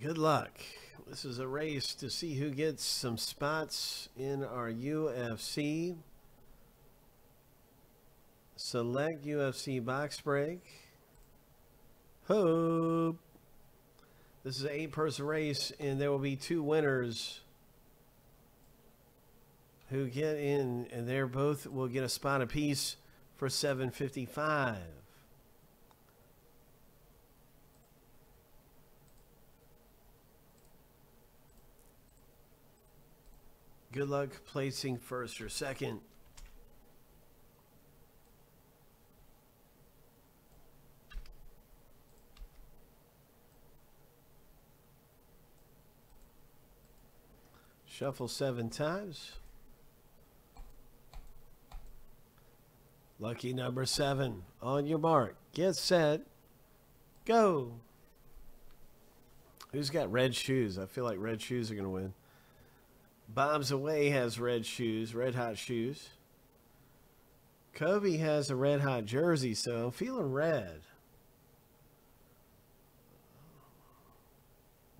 Good luck. This is a race to see who gets some spots in our UFC. Select UFC box break. Hope. This is an 8-person race, and there will be 2 winners who get in, and they're both will get a spot apiece for $7.55. Good luck placing first or second. Shuffle 7 times. Lucky number 7. On your mark. Get set. Go. Who's got red shoes? I feel like red shoes are going to win. Bob Soway has red shoes, red hot shoes. Kobe has a red hot jersey, so I'm feeling red.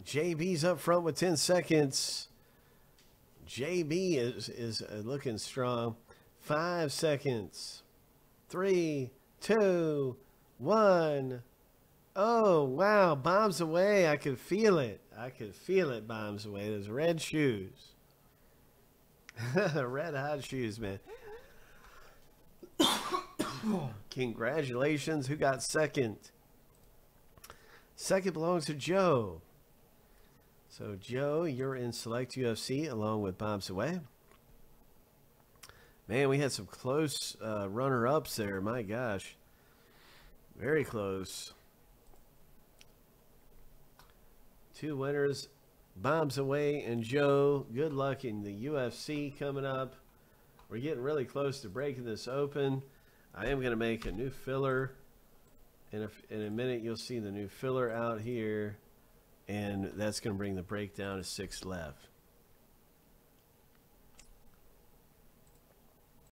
JB's up front with 10 seconds. JB is looking strong. 5 seconds. 3, 2, 1. Oh, wow. Bob Soway. I could feel it. I could feel it, Bob Soway. Those red shoes. Red hot shoes, man. Congratulations. Who got second? Second belongs to Joe. So, Joe, you're in Select UFC along with Bob Soway. Man, we had some close runner-ups there. My gosh. Very close. 2 winners. Bob Soway and Joe. Good luck in the UFC coming up. We're getting really close to breaking this open. I am going to make a new filler. In a minute, you'll see the new filler out here. And that's going to bring the break down to 6 left.